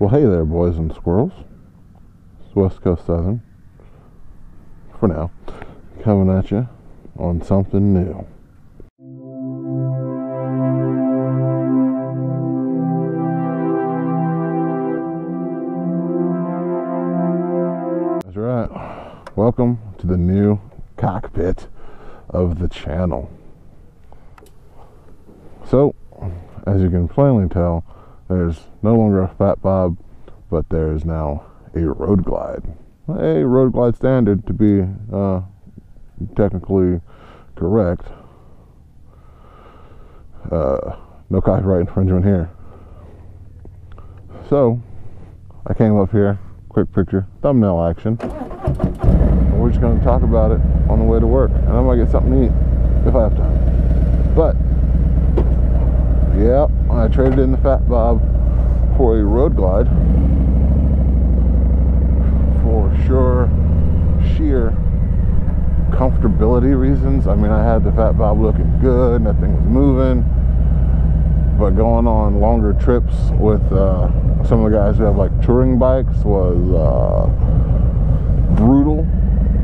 Well, hey there, boys and squirrels. It's West Coast Southern, for now, coming at you on something new. That's right. Welcome to the new cockpit of the channel. So, as you can plainly tell, there's no longer a Fat Bob, but there is now a Road Glide. A Road Glide standard, to be technically correct. No copyright infringement here. So, I came up here, quick picture, thumbnail action. And we're just going to talk about it on the way to work. And I'm going to get something to eat if I have time. But, yeah, I traded in the Fat Bob for a Road Glide for sheer comfortability reasons. I mean, I had the Fat Bob looking good, nothing was moving, but going on longer trips with some of the guys who have like touring bikes was brutal,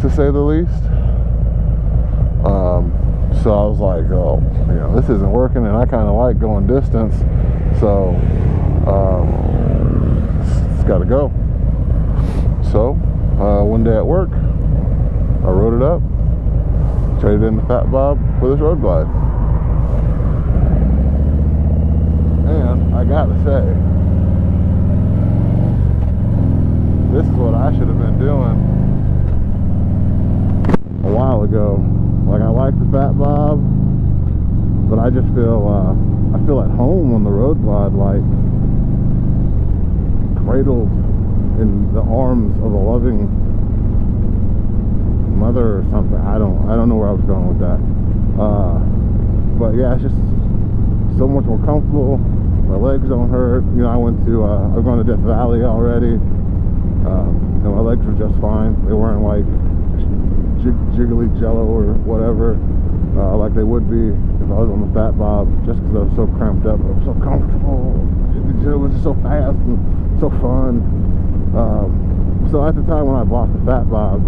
to say the least. So I was like, oh, you know, this isn't working, and I kind of like going distance, so it's got to go. So one day at work, I rode it up, traded in the Fat Bob for this Road Glide, and I gotta say, this is what I should have been doing a while ago. Like, I like the Fat Bob, but I just feel, I feel at home on the Road Glide, like cradled in the arms of a loving mother or something. I don't know where I was going with that. But yeah, it's just so much more comfortable. My legs don't hurt. You know, I've gone to Death Valley already. And my legs were just fine. They weren't like jiggly jello or whatever, like they would be if I was on the Fat Bob, just because I was so cramped up. I was so comfortable. It was just so fast and so fun. So at the time when I bought the Fat Bob,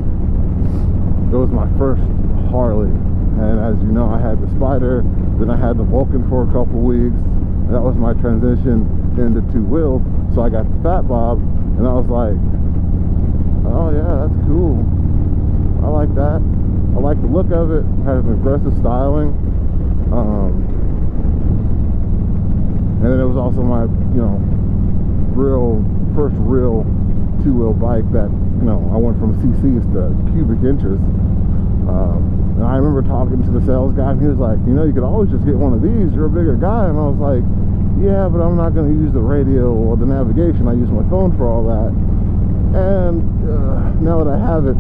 it was my first Harley, and as you know, I had the Spider, then I had the Vulcan for a couple weeks, and that was my transition into two wheels. So I got the Fat Bob, and I was like, oh yeah, that's cool. I like that. I like the look of it. It has an aggressive styling. And then it was also my, you know, first real two-wheel bike that, you know, I went from cc's to cubic inches. And I remember talking to the sales guy, and he was like, you know, you could always just get one of these. You're a bigger guy. And I was like, yeah, but I'm not going to use the radio or the navigation. I use my phone for all that. And now that I have it,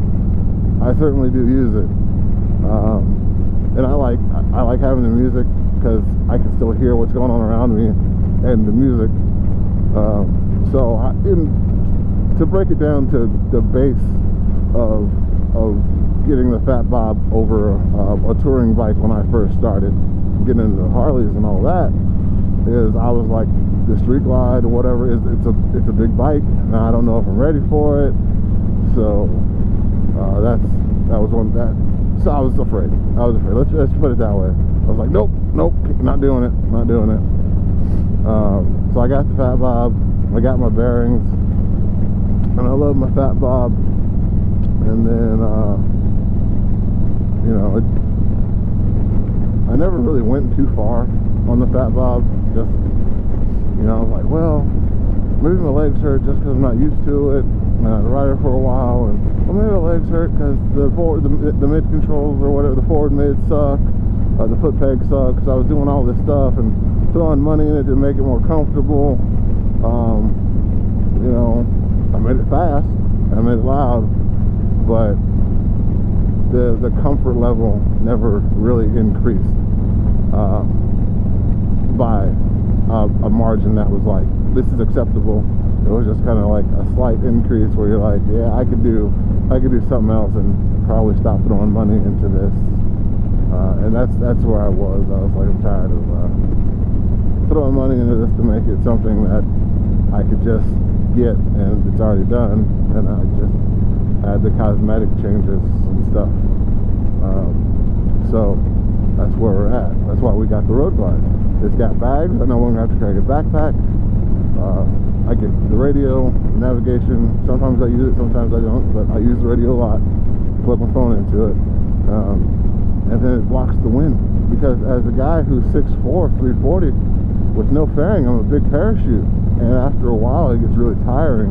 I certainly do use it, and I like having the music because I can still hear what's going on around me and the music. So to break it down to the base of getting the Fat Bob over a touring bike when I first started getting into the Harleys and all that, is I was like, the Street Glide or whatever it's a big bike, and I don't know if I'm ready for it, so. So I was afraid. Let's put it that way. I was like, nope, not doing it. So I got the Fat Bob. I got my bearings, and I love my Fat Bob. And then, you know, I never really went too far on the Fat Bob. Just, you know, I was like, well, maybe my legs hurt just because I'm not used to it. And I ride it for a while, and well, maybe my legs hurt because the mid controls or whatever, the forward mid suck, the foot peg sucks. I was doing all this stuff and throwing money in it to make it more comfortable. You know, I made it fast, I made it loud, but the comfort level never really increased by a margin that was like, this is acceptable. It was just kind of like a slight increase where you're like, yeah, I could do something else and probably stop throwing money into this. And that's where I was. I was like, I'm tired of throwing money into this to make it something that I could just get, and it's already done, and I just had the cosmetic changes and stuff. So that's where we're at. That's why we got the Road Glide. It's got bags. I no longer have to carry a backpack. I get the radio, navigation. Sometimes I use it, sometimes I don't, but I use the radio a lot. Plug my phone into it, and then it blocks the wind. Because as a guy who's 6'4", 340, with no fairing, I'm a big parachute. And after a while, it gets really tiring.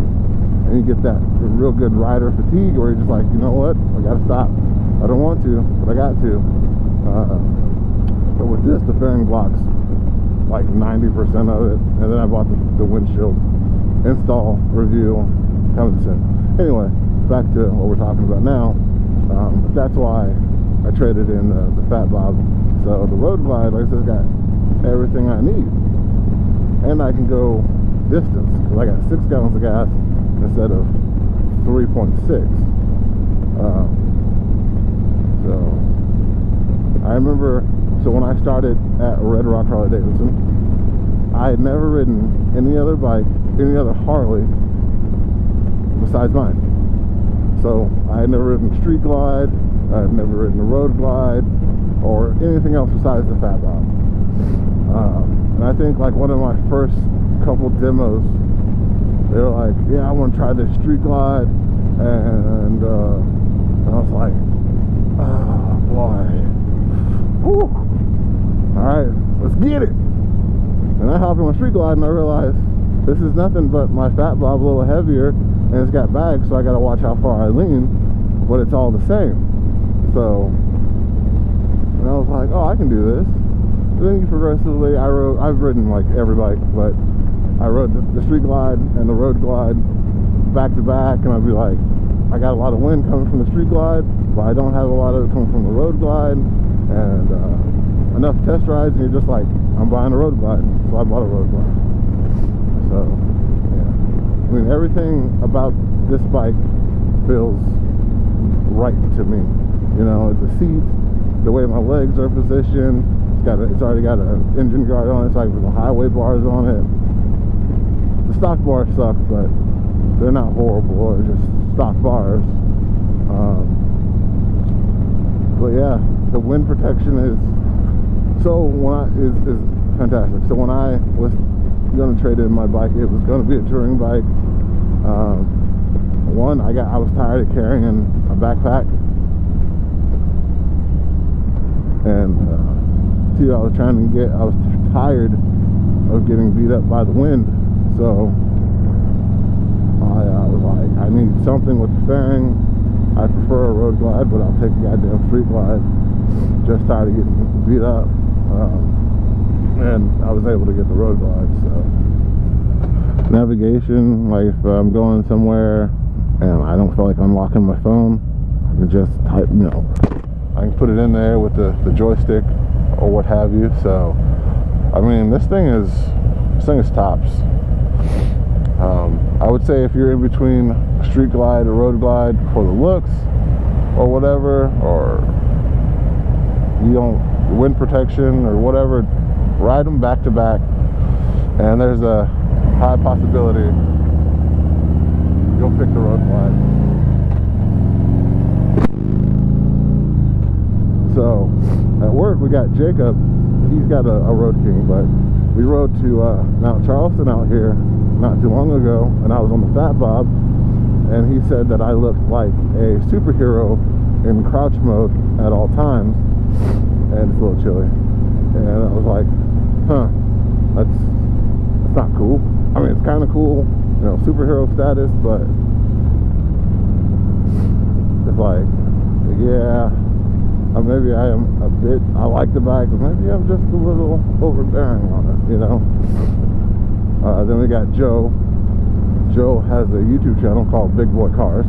And you get that real good rider fatigue where you're just like, you know what? I gotta stop. I don't want to, but I got to. But with this, the fairing blocks like 90% of it. And then I bought the windshield install review coming soon. Anyway, back to what we're talking about now. But that's why I traded in the Fat Bob. So the Road Glide, like I said, got everything I need. And I can go distance, because I got 6 gallons of gas instead of 3.6. So I remember, so when I started at Red Rock Harley Davidson, I had never ridden any other bike, any other Harley besides mine. So I had never ridden Street Glide, I had never ridden a Road Glide, or anything else besides the Fat Bob. And I think like one of my first couple demos, they were like, yeah, I want to try this Street Glide, and I was like, oh boy, whew. All right, let's get it. And I hopped on my Street Glide and I realized this is nothing but my Fat Bob, a little heavier, and it's got bags, so I gotta watch how far I lean, but it's all the same. So, and I was like, oh, I can do this. And then progressively, I've ridden like every bike, but I rode the Street Glide and the Road Glide back to back, and I'd be like, I got a lot of wind coming from the Street Glide, but I don't have a lot of it coming from the Road Glide, and enough test rides, and you're just like, I'm buying a Road Glide, so I bought a Road Glide. So, yeah. I mean, everything about this bike feels right to me. You know, the seat, the way my legs are positioned, it's already got an engine guard on it, it's like with the highway bars on it. The stock bars suck, but they're not horrible, they're just stock bars. But yeah, the wind protection is fantastic. So when I was gonna trade in my bike, it was gonna be a touring bike. I was tired of carrying a backpack, and I was tired of getting beat up by the wind, so I was like, I need something with the fairing. I prefer a Road Glide, but I'll take a goddamn Street Glide. Just tired of getting beat up, and I was able to get the Road Glide. So navigation, like if I'm going somewhere and I don't feel like unlocking my phone, I can just type, you know, I can put it in there with the joystick or what have you. So I mean, this thing is tops. I would say if you're in between Street Glide or Road Glide for the looks or whatever, or you don't, wind protection or whatever, ride them back to back, and there's a high possibility you'll pick the Road Glide. So at work, we got Jacob. He's got a Road King, but we rode to Mount Charleston out here not too long ago, and I was on the Fat Bob, and he said that I looked like a superhero in crouch mode at all times, and it's a little chilly. And I was like, huh, that's not cool. I mean, it's kind of cool, you know, superhero status, but it's like, yeah, maybe I am a bit, I like the bike, but maybe I'm just a little overbearing on it, you know. Then we got Joe. Joe has a YouTube channel called Big Boy Cars.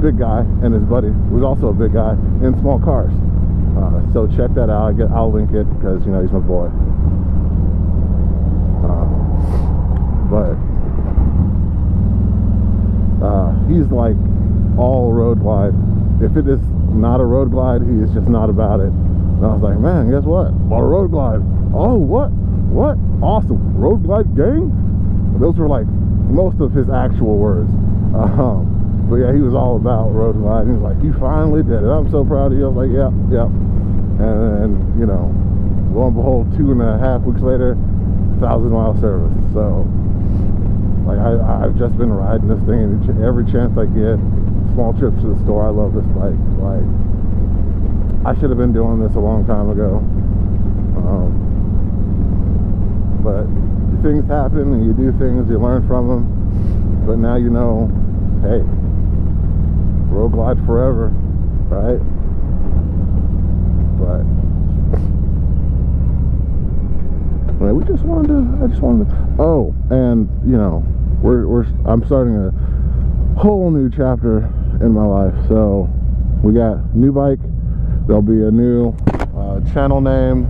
Big guy, and his buddy, who's also a big guy, in small cars. So check that out. I'll link it, because, you know, he's my boy. But he's like all Road Glide. If it is not a Road Glide, he is just not about it. And I was like, man, guess what? Bought a Road Glide. Oh, what? What? Awesome. Road Glide gang? Those were like most of his actual words. But yeah, he was all about Road Glide. He was like, you finally did it, I'm so proud of you. I was like, yep, yep. And you know, lo and behold, 2.5 weeks later, 1,000-mile service. So like, I've just been riding this thing, and every chance I get, small trips to the store, I love this bike. Like, I should have been doing this a long time ago, but things happen and you do things, you learn from them. But now you know, hey, Road Glide forever, right? But man, we just wanted to, oh, and you know, I'm starting a whole new chapter in my life. So we got new bike, there'll be a new channel name,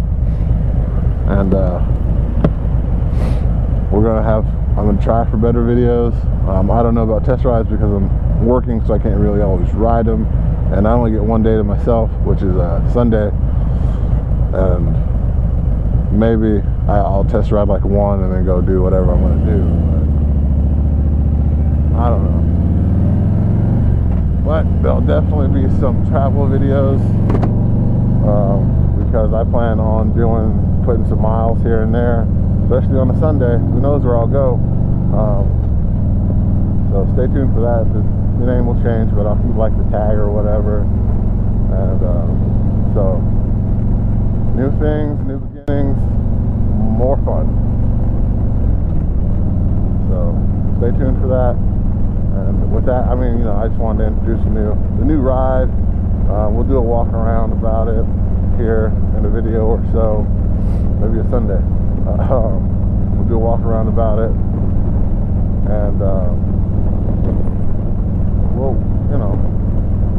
and we're gonna have, I'm gonna try for better videos. I don't know about test rides because I'm working, so I can't really always ride them, and I only get one day to myself, which is Sunday, and maybe I'll test ride like one and then go do whatever I'm gonna do, but I don't know. But there'll definitely be some travel videos, because I plan on putting some miles here and there, especially on a Sunday. Who knows where I'll go? So stay tuned for that. The name will change, but I'll keep like the tag or whatever. And so, new things, new beginnings, more fun. So stay tuned for that. And with that, I mean, you know, I just wanted to introduce the new ride. We'll do a walk around about it here in a video or so, maybe a Sunday. We'll do a walk around about it, and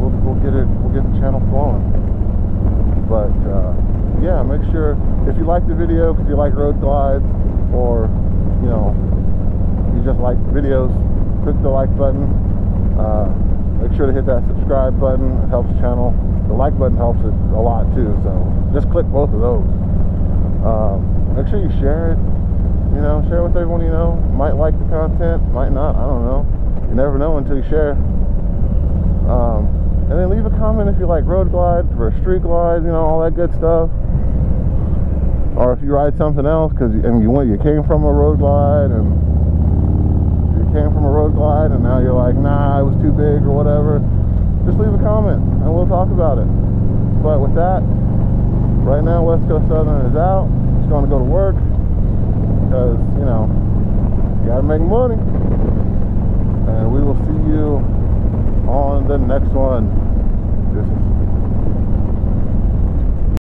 we'll get the channel flowing. But yeah, make sure if you like the video, because you like Road Glides, or you know, you just like videos, click the like button. Make sure to hit that subscribe button, it helps the channel. The like button helps it a lot too, so just click both of those. Make sure you share it, you know, share it with everyone you know. Might like the content, might not, I don't know. You never know until you share. And then leave a comment if you like Road Glide or Street Glide, you know, all that good stuff. Or if you ride something else, because you came from a Road Glide, and came from a Road Glide, and now you're like, nah, it was too big or whatever, just leave a comment and we'll talk about it. But with that, right now West Coast Southern is out. It's going to go to work, because you know, you gotta make money, and we will see you on the next one. Deuces.